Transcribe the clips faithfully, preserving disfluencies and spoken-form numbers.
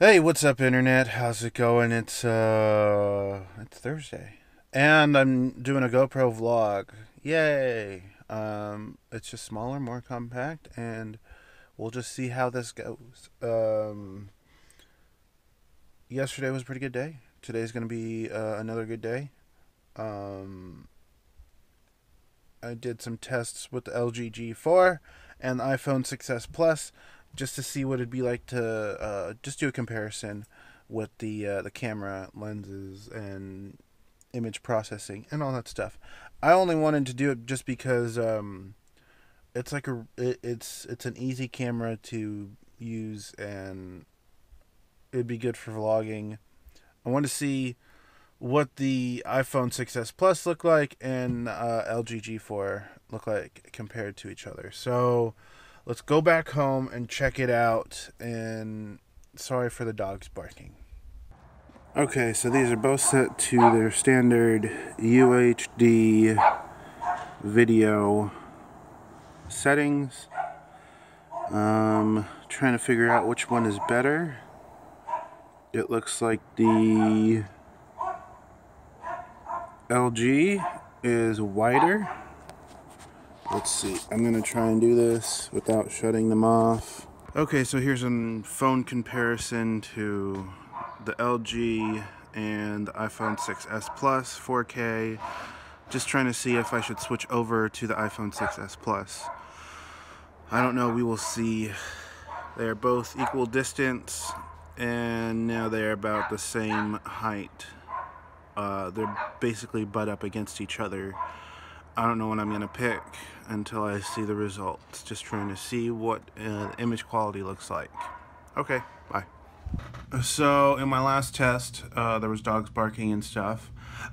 Hey, what's up, internet? How's it going? It's uh, it's Thursday, and I'm doing a GoPro vlog. Yay! Um, it's just smaller, more compact, and we'll just see how this goes. Um, yesterday was a pretty good day. Today's gonna be uh, another good day. Um, I did some tests with the L G G four and the iPhone six S Plus, just to see what it'd be like to uh, just do a comparison with the uh, the camera lenses and image processing and all that stuff. I only wanted to do it just because um, it's like a it, it's it's an easy camera to use and it'd be good for vlogging. I want to see what the iPhone six S Plus look like and uh, L G G four look like compared to each other. So let's go back home and check it out, and sorry for the dogs barking. Okay, so these are both set to their standard U H D video settings. Um, trying to figure out which one is better. It looks like the L G is wider. Let's see, I'm gonna try and do this without shutting them off. Okay, so here's a phone comparison to the L G and the iPhone six S Plus four K. Just trying to see if I should switch over to the iPhone six S Plus. I don't know, we will see. They are both equal distance, and now they are about the same height. Uh, they're basically butt up against each other. I don't know what I'm going to pick until I see the results. Just trying to see what uh, image quality looks like. Okay, bye. So in my last test, uh, there was dogs barking and stuff.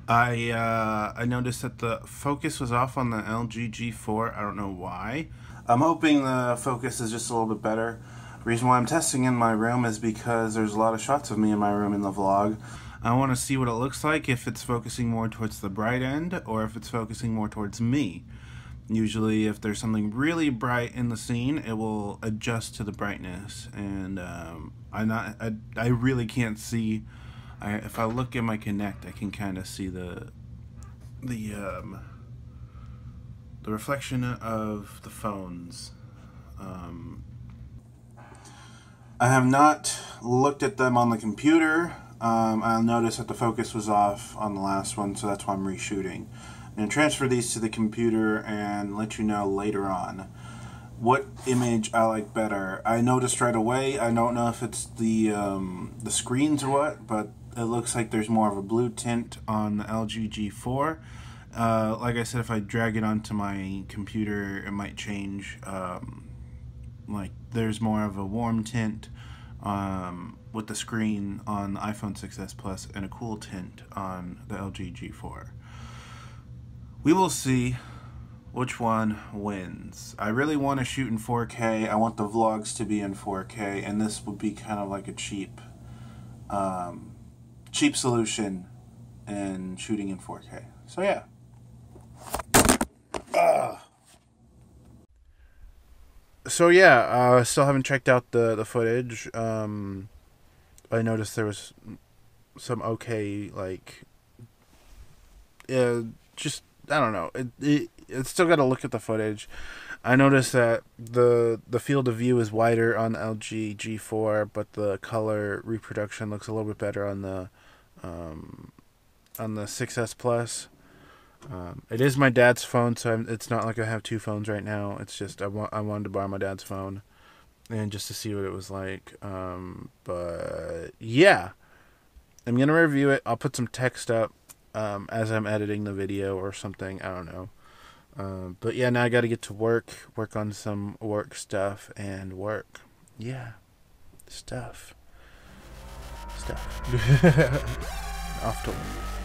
I, uh, I noticed that the focus was off on the L G G four. I don't know why. I'm hoping the focus is just a little bit better. The reason why I'm testing in my room is because there's a lot of shots of me in my room in the vlog. I want to see what it looks like, if it's focusing more towards the bright end or if it's focusing more towards me. Usually if there's something really bright in the scene, it will adjust to the brightness, and um, I'm not, I, I really can't see. I, if I look at my Kinect, I can kind of see the the, um, the reflection of the phones. Um, I have not looked at them on the computer. Um, I'll notice that the focus was off on the last one, so that's why I'm reshooting. I'm going to transfer these to the computer and let you know later on what image I like better. I noticed right away, I don't know if it's the, um, the screens or what, but it looks like there's more of a blue tint on the L G G four. Uh, like I said, if I drag it onto my computer, it might change. Um, like, there's more of a warm tint Um, with the screen on the iPhone six S Plus and a cool tint on the L G G four. We will see which one wins. I really want to shoot in four K. I want the vlogs to be in four K, and this would be kind of like a cheap um, cheap solution in shooting in four K. So yeah. Ugh. So yeah, I uh, still haven't checked out the, the footage. Um, I noticed there was some okay, like, uh, just, I don't know. It, it, it's still got to look at the footage. I noticed that the the field of view is wider on the L G G four, but the color reproduction looks a little bit better on the, um, on the six S Plus. Um, it is my dad's phone, so I'm, it's not like I have two phones right now. It's just I, wa I wanted to borrow my dad's phone and just to see what it was like. Um, but yeah, I'm going to review it. I'll put some text up um, as I'm editing the video or something. I don't know. Um, but yeah, now I got to get to work, work on some work stuff and work. Yeah, stuff. Stuff. Off to work.